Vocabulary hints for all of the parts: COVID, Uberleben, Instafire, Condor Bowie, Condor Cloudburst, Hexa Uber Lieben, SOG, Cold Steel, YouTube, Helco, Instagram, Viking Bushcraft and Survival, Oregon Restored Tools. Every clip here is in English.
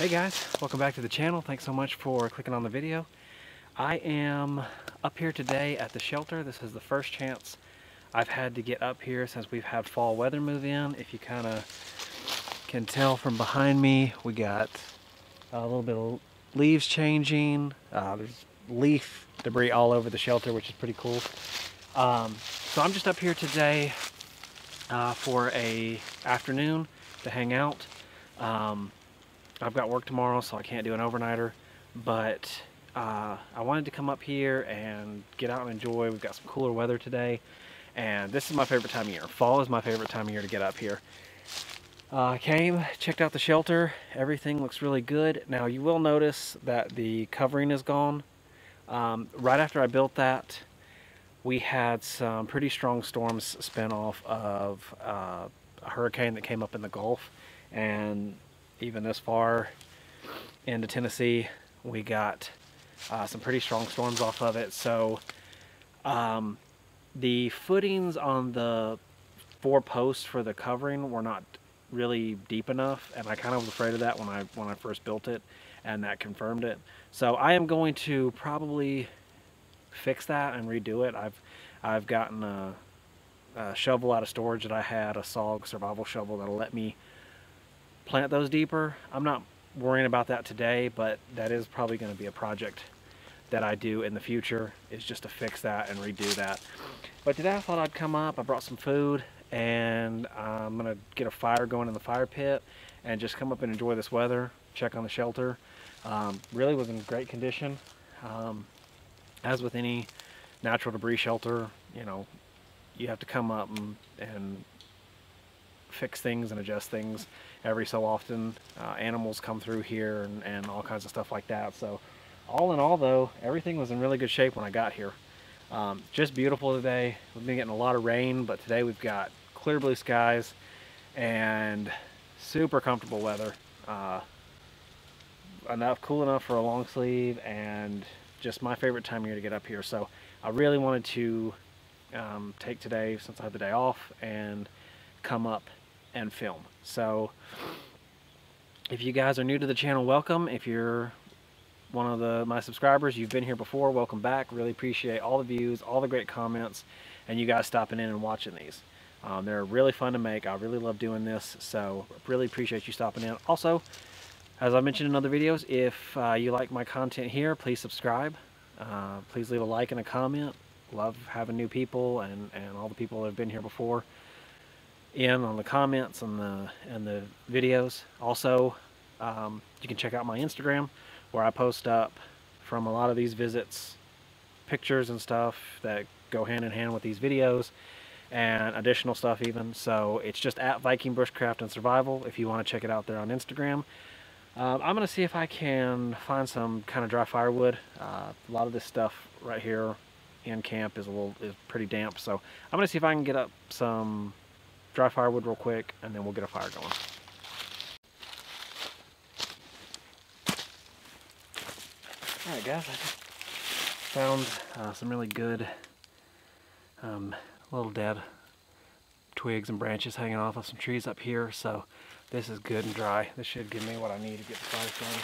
Hey guys, welcome back to the channel. Thanks so much for clicking on the video. I am up here today at the shelter. This is the first chance I've had to get up here since we've had fall weather move in. If you kind of can tell from behind me, we got a little bit of leaves changing. There's leaf debris all over the shelter, which is pretty cool. So I'm just up here today for a afternoon to hang out. I've got work tomorrow, so I can't do an overnighter, but I wanted to come up here and get out and enjoy. We've got some cooler weather today, and this is my favorite time of year. Fall is my favorite time of year to get up here. I came, checked out the shelter. Everything looks really good. Now, you will notice that the covering is gone. Right after I built that, we had some pretty strong storms spin off of a hurricane that came up in the Gulf, and even this far into Tennessee, we got some pretty strong storms off of it. So the footings on the four posts for the covering were not really deep enough, and I kind of was afraid of that when I first built it, and that confirmed it. So I am going to probably fix that and redo it. I've gotten a shovel out of storage that I had, a SOG survival shovel that'll let me plant those deeper. I'm not worrying about that today, but that is probably going to be a project that I do in the future, is just to fix that and redo that. But today I thought I'd come up. I brought some food, and I'm gonna get a fire going in the fire pit and just come up and enjoy this weather, check on the shelter. Really was in great condition. As with any natural debris shelter, you know, you have to come up and fix things and adjust things every so often. Animals come through here and all kinds of stuff like that. So all in all, though, everything was in really good shape when I got here. Just beautiful today. We've been getting a lot of rain, but today we've got clear blue skies and super comfortable weather. Cool enough for a long sleeve, and just my favorite time of year to get up here. So I really wanted to take today, since I had the day off, and come up and film. So if you guys are new to the channel, welcome. If you're one of my subscribers, you've been here before, welcome back. Really appreciate all the views, all the great comments, and you guys stopping in and watching these. They're really fun to make. I really love doing this, so really appreciate you stopping in. Also, as I mentioned in other videos, if you like my content here, please subscribe. Please leave a like and a comment. Love having new people and all the people that have been here before in on the comments and the videos. Also, you can check out my Instagram, where I post up from a lot of these visits pictures and stuff that go hand in hand with these videos, and additional stuff even. So it's just at Viking Bushcraft and Survival if you want to check it out there on Instagram. I'm gonna see if I can find some kind of dry firewood. A lot of this stuff right here in camp is pretty damp, so I'm gonna see if I can get up some dry firewood real quick, and then we'll get a fire going. All right, guys, I just found some really good little dead twigs and branches hanging off of some trees up here, so this is good and dry. This should give me what I need to get the fire going.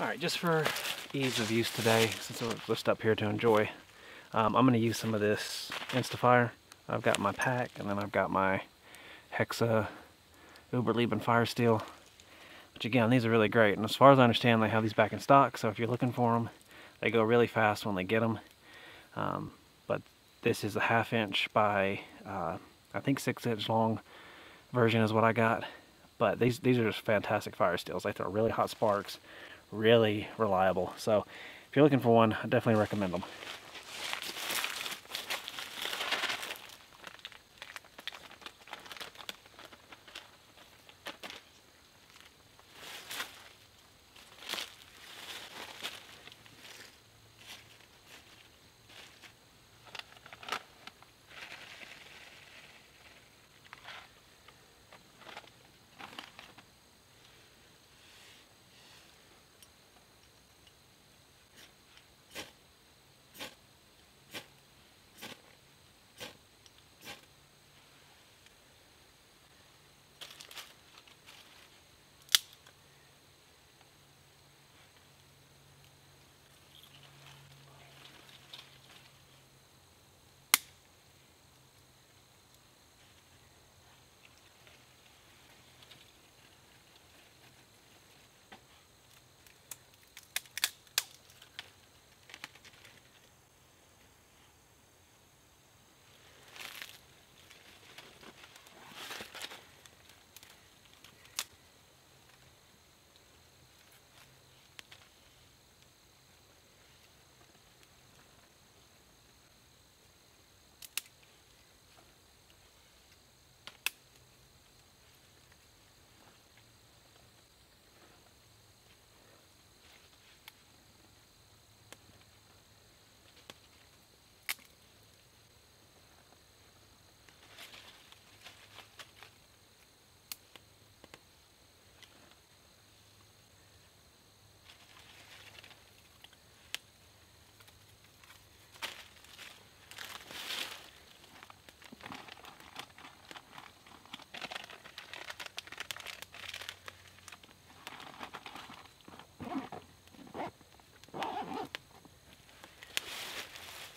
Alright, just for ease of use today, since we're just up here to enjoy, I'm going to use some of this Instafire. I've got my pack, and then I've got my Hexa Uber Lieben fire steel, which again, these are really great, and as far as I understand, they have these back in stock, so if you're looking for them, they go really fast when they get them. But this is a 1/2 inch by, I think 6 inch long version is what I got, but these are just fantastic fire steels. They throw really hot sparks. Really reliable. So if you're looking for one, I definitely recommend them.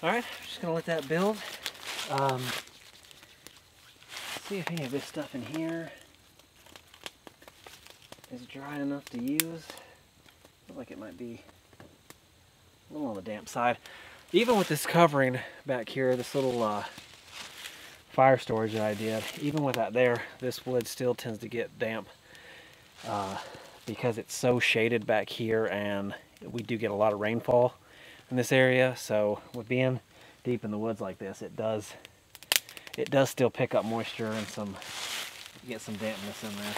All right, I'm just gonna let that build. See if any of this stuff in here is dry enough to use. Looks like it might be a little on the damp side. Even with this covering back here, this little fire storage that I did, even with that there, this wood still tends to get damp because it's so shaded back here, and we do get a lot of rainfall in this area. So with being deep in the woods like this, it does still pick up moisture and get some dampness in there.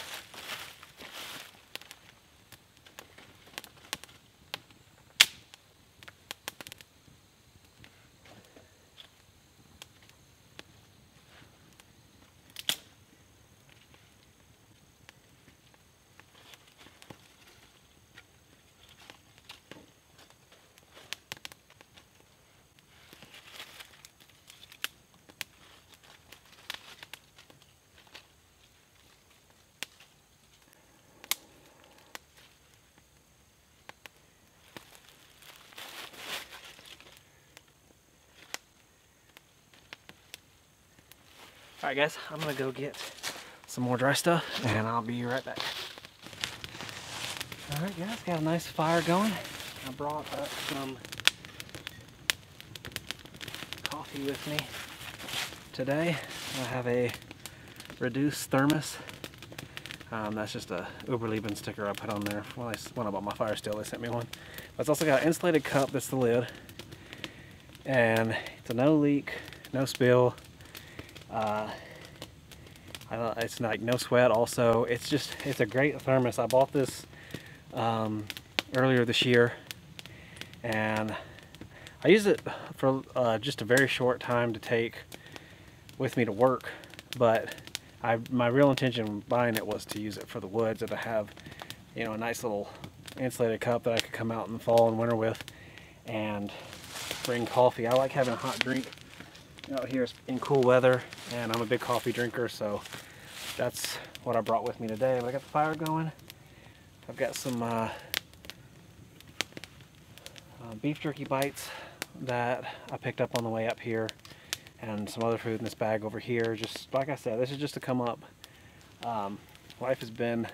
All right, guys, I'm gonna go get some more dry stuff and I'll be right back. All right, guys, got a nice fire going. I brought up some coffee with me today. I have a reduced thermos. That's just a Uberleben sticker I put on there. Well, when I bought my fire steel, they sent me one. But it's also got an insulated cup, that's the lid. And it's a no leak, no spill. It's like no sweat. Also, it's a great thermos. I bought this earlier this year, and I use it for just a very short time to take with me to work. But my real intention buying it was to use it for the woods and to have, you know, a nice little insulated cup that I could come out in the fall and winter with and bring coffee. I like having a hot drink out here in cool weather, and I'm a big coffee drinker, so that's what I brought with me today. But I got the fire going. I've got some beef jerky bites that I picked up on the way up here, and some other food in this bag over here. Just like I said, this is just to come up. Life has been a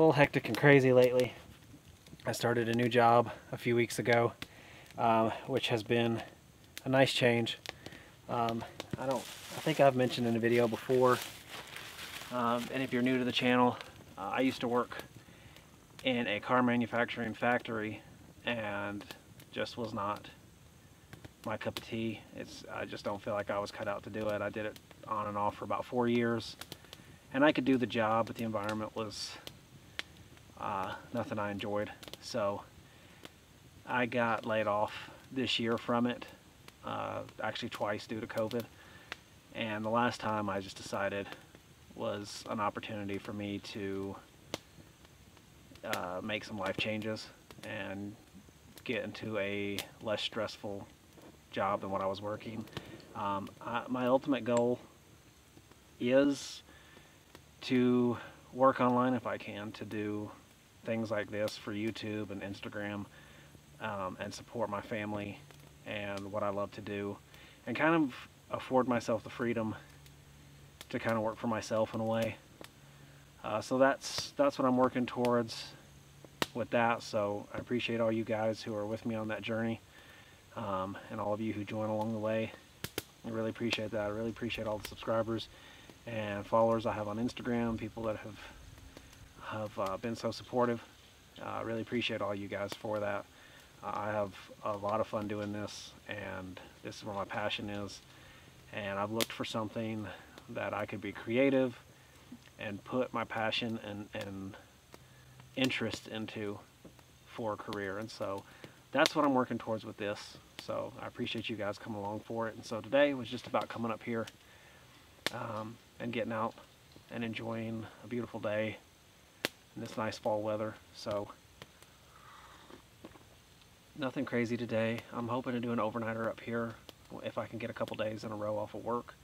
little hectic and crazy lately. I started a new job a few weeks ago, which has been a nice change. I think I've mentioned in a video before, and if you're new to the channel, I used to work in a car manufacturing factory, and just was not my cup of tea. I just don't feel like I was cut out to do it. I did it on and off for about 4 years, and I could do the job, but the environment was nothing I enjoyed. So I got laid off this year from it. Actually twice due to COVID, and the last time I just decided was an opportunity for me to make some life changes and get into a less stressful job than what I was working. My ultimate goal is to work online if I can, to do things like this for YouTube and Instagram, and support my family and what I love to do, and kind of afford myself the freedom to kind of work for myself in a way. So that's what I'm working towards with that. So I appreciate all you guys who are with me on that journey, and all of you who join along the way. I really appreciate that. I really appreciate all the subscribers and followers I have on Instagram, people that have been so supportive. I really appreciate all you guys for that. I have a lot of fun doing this, and this is where my passion is, and I've looked for something that I could be creative and put my passion and interest into for a career. And so that's what I'm working towards with this. So I appreciate you guys coming along for it. And so today was just about coming up here and getting out and enjoying a beautiful day in this nice fall weather. So nothing crazy today. I'm hoping to do an overnighter up here if I can get a couple days in a row off of work,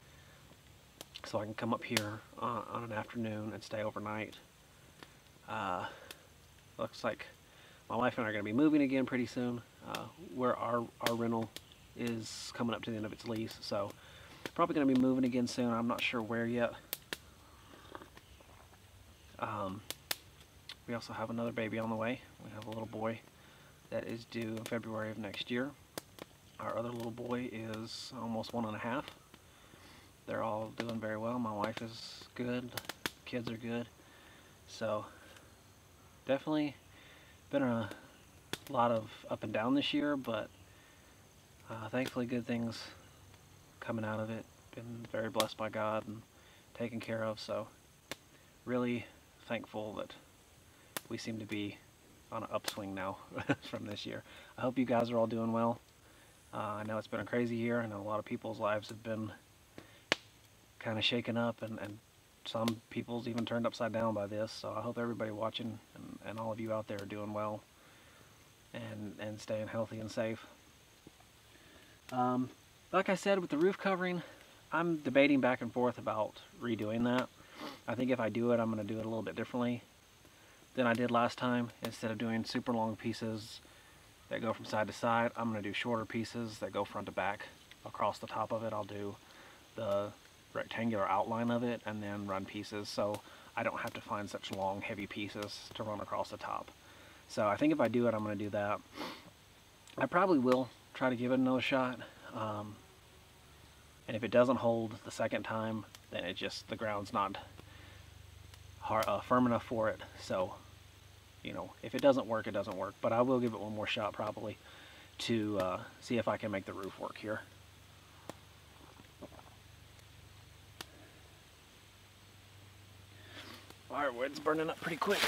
so I can come up here on an afternoon and stay overnight. Looks like my wife and I are going to be moving again pretty soon. Where our rental is coming up to the end of its lease, so probably going to be moving again soon. I'm not sure where yet. We also have another baby on the way. We have a little boy that is due in February of next year. Our other little boy is almost 1.5. They're all doing very well. My wife is good. Kids are good. So definitely been a lot of up and down this year, but thankfully good things coming out of it. Been very blessed by God and taken care of, so really thankful that we seem to be on an upswing now from this year. I hope you guys are all doing well. I know it's been a crazy year. I know a lot of people's lives have been kind of shaken up, and some people's even turned upside down by this, so I hope everybody watching and all of you out there are doing well and staying healthy and safe. Like I said, with the roof covering, I'm debating back and forth about redoing that. I think if I do it, I'm going to do it a little bit differently than I did last time. Instead of doing super long pieces that go from side to side, I'm going to do shorter pieces that go front to back across the top of it. I'll do the rectangular outline of it and then run pieces, so I don't have to find such long heavy pieces to run across the top. So I think if I do it, I'm going to do that. I probably will try to give it another shot, and if it doesn't hold the second time, then it just, the ground's not hard, firm enough for it. So you know, if it doesn't work, it doesn't work, but I will give it one more shot probably to see if I can make the roof work here. Firewood's burning up pretty quick.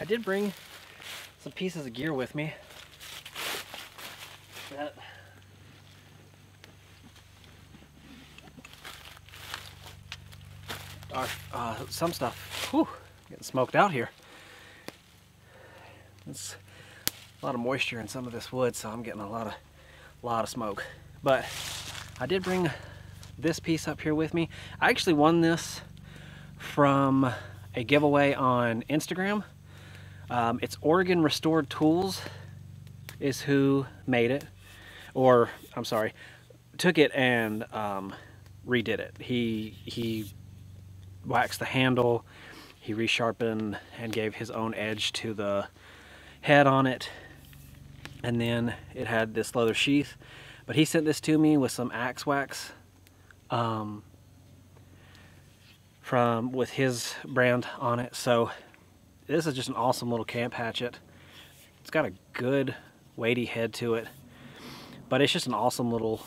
I did bring some pieces of gear with me that are some stuff. Whew, getting smoked out here. It's a lot of moisture in some of this wood, so I'm getting a lot of smoke. But I did bring this piece up here with me. I actually won this from a giveaway on Instagram. It's Oregon Restored Tools is who made it, or I'm sorry, took it and redid it. He waxed the handle, he resharpened and gave his own edge to the head on it, and then it had this leather sheath. But he sent this to me with some axe wax with his brand on it. So this is just an awesome little camp hatchet. It's got a good weighty head to it, but it's just an awesome little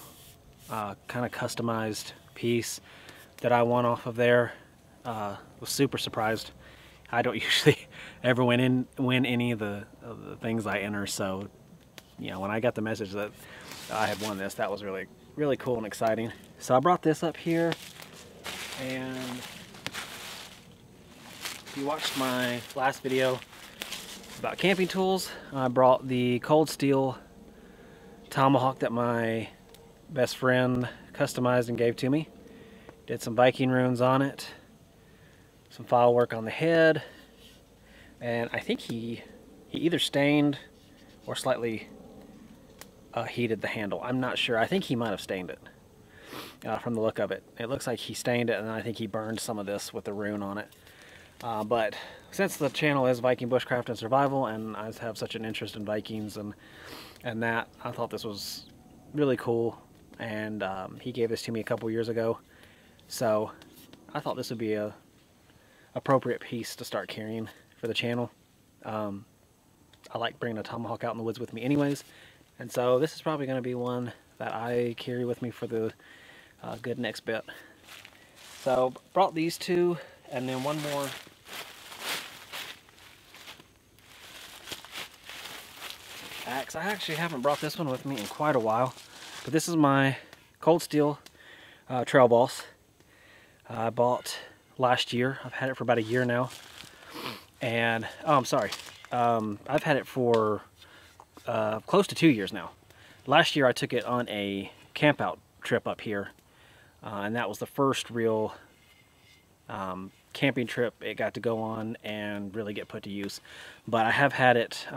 kind of customized piece that I won off of there. Was super surprised. I don't usually ever win any of the things I enter, so you know, when I got the message that I had won this, that was really, really cool and exciting. So I brought this up here, and if you watched my last video about camping tools, I brought the Cold Steel tomahawk that my best friend customized and gave to me. Did some Viking runes on it, some file work on the head, and I think he either stained or slightly heated the handle. I'm not sure. I think he might have stained it. From the look of it, it looks like he stained it, and I think he burned some of this with the rune on it. But since the channel is Viking Bushcraft and Survival, and I have such an interest in Vikings and that, I thought this was really cool. And he gave this to me a couple years ago, so I thought this would be a appropriate piece to start carrying for the channel. I like bringing a tomahawk out in the woods with me anyways, and so this is probably going to be one that I carry with me for the good next bit. So brought these two, and then one more. Axe. I actually haven't brought this one with me in quite a while, but this is my Cold Steel trail boss I bought last year. I've had it for about a year now, and oh, I'm sorry, I've had it for close to 2 years now. Last year I took it on a camp out trip up here, and that was the first real camping trip it got to go on and really get put to use. But I had it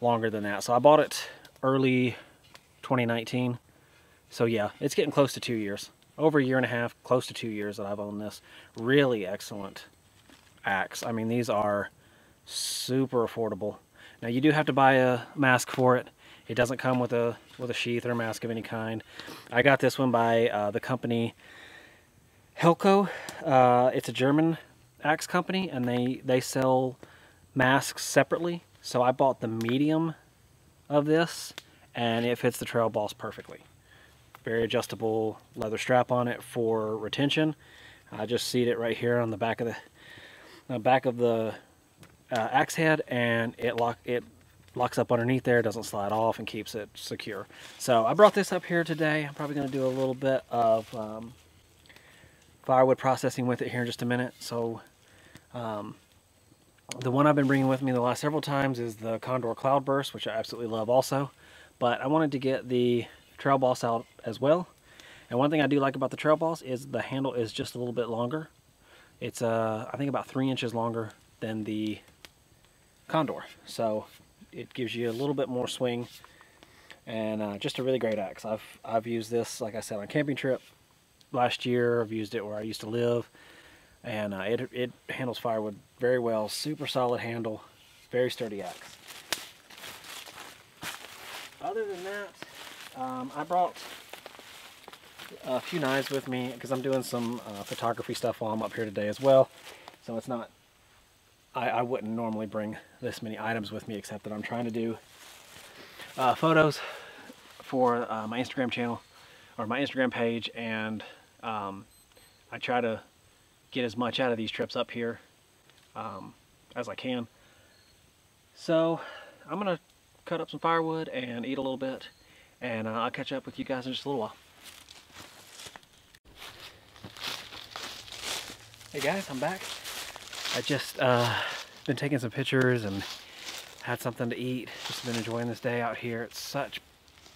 longer than that. So I bought it early 2019. So yeah, it's getting close to 2 years. Over a year and a half, close to 2 years that I've owned this. Really excellent axe. I mean, these are super affordable. Now you do have to buy a mask for it. It doesn't come with a sheath or mask of any kind. I got this one by the company Helco. It's a German axe company, and they sell masks separately. So I bought the medium of this, and it fits the trail boss perfectly. Very adjustable leather strap on it for retention. I just seat it right here on the back of the axe head, and it locks up underneath there, doesn't slide off, and keeps it secure. So I brought this up here today. I'm probably going to do a little bit of firewood processing with it here in just a minute. So the one I've been bringing with me the last several times is the Condor Cloudburst, which I absolutely love also. But I wanted to get the trail boss out as well. And one thing I do like about the trail boss is the handle is just a little bit longer. It's, I think, about 3 inches longer than the Condor. So it gives you a little bit more swing, and just a really great axe. I've used this, like I said, on a camping trip last year. I've used it where I used to live. And it handles firewood very well. Super solid handle, very sturdy axe. Other than that, I brought a few knives with me because I'm doing some photography stuff while I'm up here today as well. So it's not, I wouldn't normally bring this many items with me, except that I'm trying to do photos for my Instagram channel or my Instagram page, and I try to get as much out of these trips up here as I can. So I'm gonna cut up some firewood and eat a little bit, and I'll catch up with you guys in just a little while. Hey guys, I'm back. I just been taking some pictures and had something to eat. Just been enjoying this day out here. It's such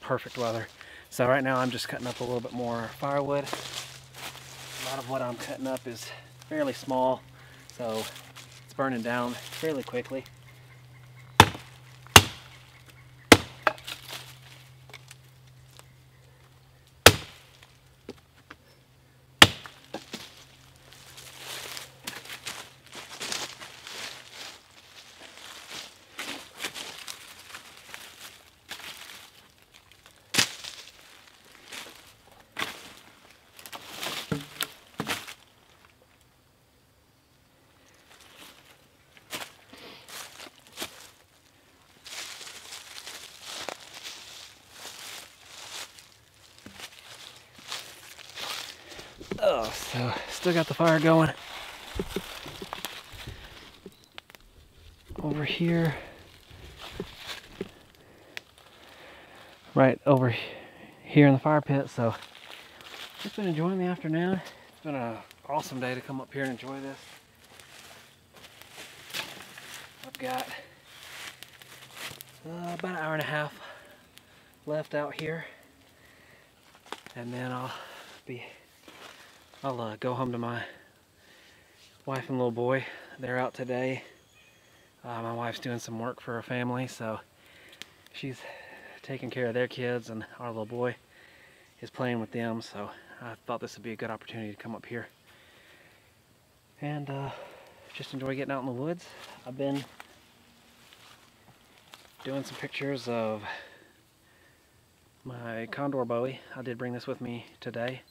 perfect weather. So right now I'm just cutting up a little bit more firewood. A lot of what I'm cutting up is fairly small, so it's burning down fairly quickly. Oh, so still got the fire going. Over here. Right over here in the fire pit. So just been enjoying the afternoon. It's been an awesome day to come up here and enjoy this. I've got about an hour and a half left out here. And then I'll go home to my wife and little boy. They're out today. My wife's doing some work for her family, so she's taking care of their kids, and our little boy is playing with them, so I thought this would be a good opportunity to come up here and just enjoy getting out in the woods. I've been doing some pictures of my Condor Bowie. I did bring this with me today.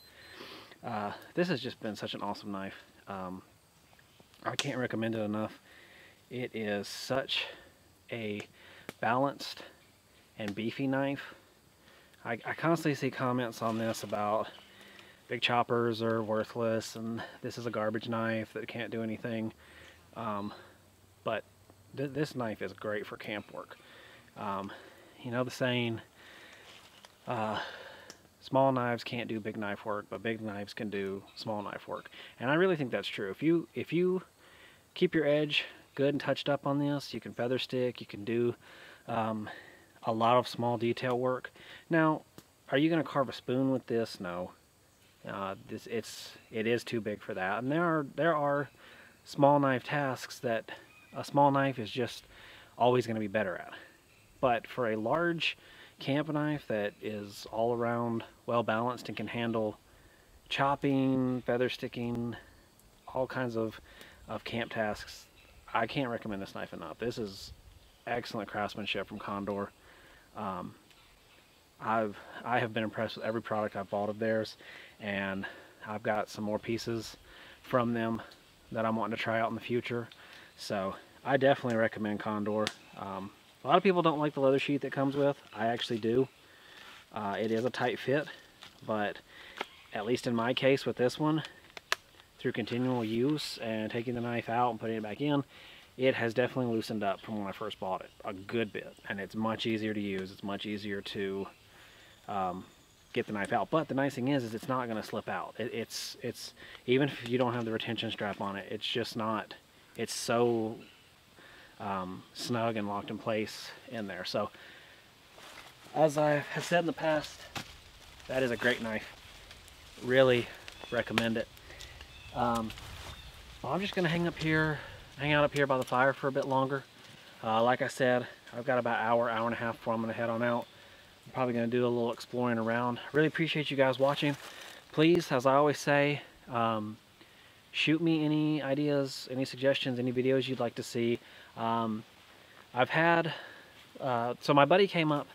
This has just been such an awesome knife. I can't recommend it enough. It is such a balanced and beefy knife. I constantly see comments on this about big choppers are worthless, and this is a garbage knife that can't do anything. But this knife is great for camp work. You know the saying, small knives can't do big knife work, but big knives can do small knife work. And I really think that's true. If you keep your edge good and touched up on this, you can feather stick, you can do a lot of small detail work. Now, are you going to carve a spoon with this? No. It is too big for that. And there are small knife tasks that a small knife is just always going to be better at. But for a large camp knife that is all around well balanced and can handle chopping, feather sticking, all kinds of camp tasks, I can't recommend this knife enough. This is excellent craftsmanship from Condor. I have been impressed with every product I've bought of theirs, and I've got some more pieces from them that I'm wanting to try out in the future. So I definitely recommend Condor. A lot of people don't like the leather sheath that comes with. I actually do. It is a tight fit, but at least in my case with this one, through continual use and taking the knife out and putting it back in, it has definitely loosened up from when I first bought it a good bit, and it's much easier to use. It's much easier to get the knife out. But the nice thing is it's not going to slip out. It's even if you don't have the retention strap on it, it's just not. It's so snug and locked in place in there. So, as I have said in the past, that is a great knife. Really recommend it. Well, I'm just going to hang out up here by the fire for a bit longer. Like I said, I've got about an hour and a half before I'm going to head on out. I'm probably going to do a little exploring around. Really appreciate you guys watching. Please, as I always say, shoot me any ideas, any suggestions, any videos you'd like to see. So my buddy came up.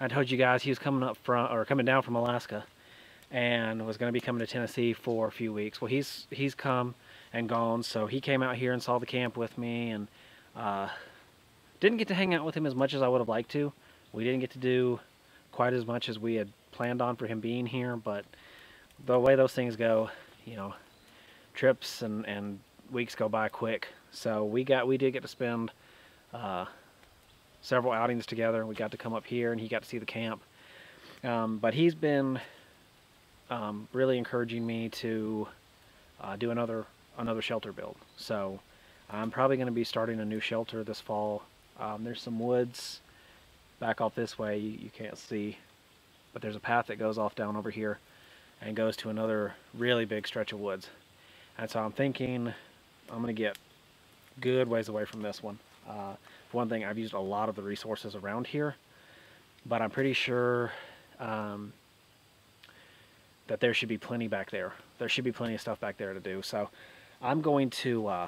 I told you guys he was coming down from Alaska and was going to be coming to Tennessee for a few weeks. Well, he's come and gone, so he came out here and saw the camp with me, and didn't get to hang out with him as much as I would have liked to. We didn't get to do quite as much as we had planned on for him being here, but the way those things go, you know, trips and weeks go by quick. So we did get to spend several outings together. We got to come up here and he got to see the camp, but he's been really encouraging me to do another shelter build. So I'm probably going to be starting a new shelter this fall. There's some woods back off this way, you can't see, but there's a path that goes off down over here and goes to another really big stretch of woods. And so I'm thinking I'm going to get good ways away from this one. For one thing, I've used a lot of the resources around here, but I'm pretty sure that there should be plenty back there. There should be plenty of stuff back there to do. So I'm going to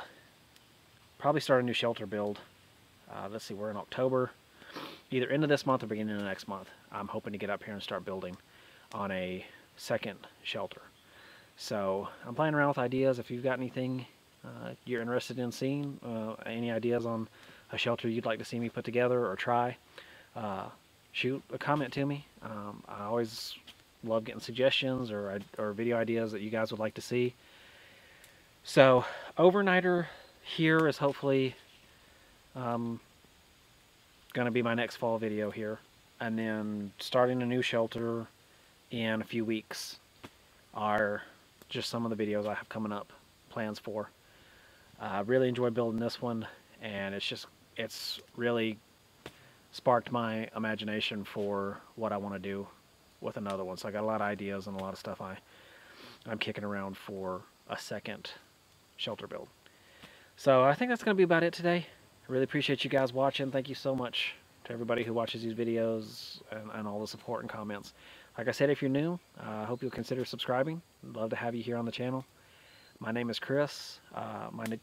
probably start a new shelter build. Let's see, we're in October. Either end of this month or beginning of next month, I'm hoping to get up here and start building on a second shelter. So I'm playing around with ideas. If you've got anything you're interested in seeing, any ideas on a shelter you'd like to see me put together or try, shoot a comment to me. I always love getting suggestions or video ideas that you guys would like to see. So overnighter here is hopefully going to be my next fall video here, and then starting a new shelter in a few weeks are just some of the videos I have coming up, plans for. I really enjoy building this one, and it's really sparked my imagination for what I want to do with another one. So I got a lot of ideas and a lot of stuff I'm kicking around for a second shelter build. So I think that's going to be about it today. I really appreciate you guys watching. Thank you so much to everybody who watches these videos and all the support and comments. Like I said, if you're new, I hope you'll consider subscribing. I'd love to have you here on the channel. My name is Chris.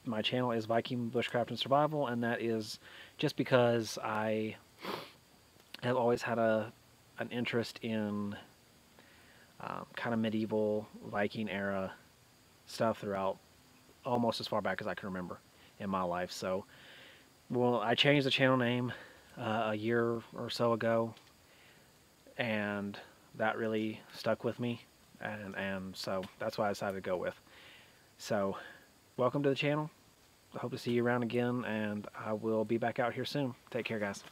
My channel is Viking Bushcraft and Survival, and that is just because I have always had an interest in kind of medieval Viking era stuff throughout almost as far back as I can remember in my life. So, well, I changed the channel name a year or so ago, and that really stuck with me. and so that's what I decided to go with. So welcome to the channel. I hope to see you around again, and I will be back out here soon. Take care, guys.